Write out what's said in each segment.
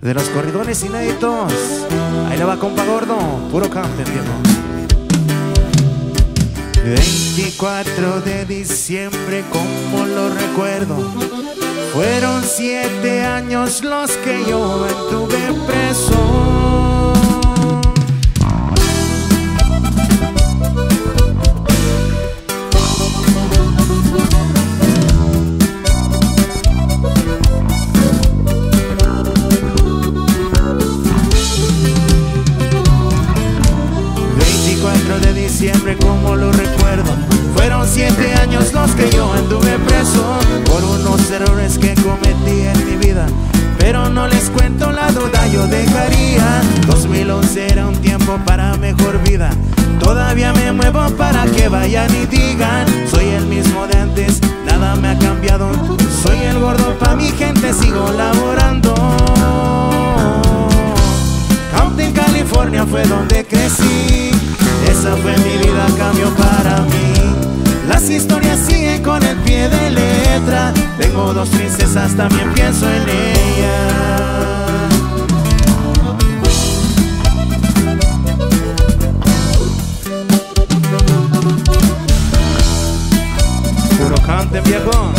de los corridones inéditos. Ahí la va, compa gordo, puro campe, viejo. 24 de diciembre, como lo recuerdo, fueron 7 años los que yo estuve preso. Siempre como lo recuerdo, fueron 7 años los que yo anduve preso por unos errores que cometí en mi vida, pero no les cuento la duda, yo dejaría. 2011 era un tiempo para mejor vida, todavía me muevo para que vayan y digan, soy el mismo de antes, nada me ha cambiado, soy el gordo pa' mi gente, sigo laborando. Compton, California fue donde crecí, esa fue mi vida, cambió para mí. Las historias siguen con el pie de letra, tengo 2 princesas, también pienso en ellas. Puro cante, viejo.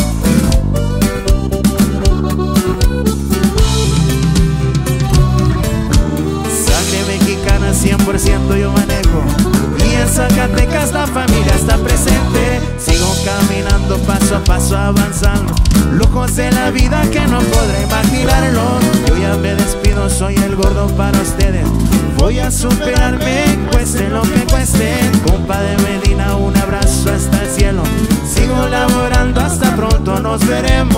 Sangre mexicana 100% yo manejo, en Zacatecas la familia está presente. Sigo caminando, paso a paso avanzando, lujos de la vida que no podré imaginarlo. Yo ya me despido, soy el gordo para ustedes, voy a superarme, cueste lo que cueste. Compa de Medina, un abrazo hasta el cielo, sigo laborando, hasta pronto, nos veremos.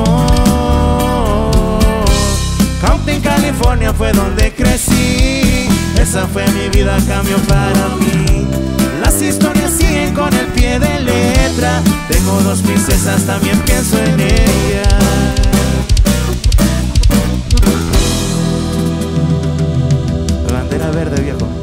Compton, California fue donde crecí, esa fue mi vida, cambio para mí. Las historias siguen con el pie de letra, tengo 2 princesas, también pienso en ellas. Bandera Verde, viejo.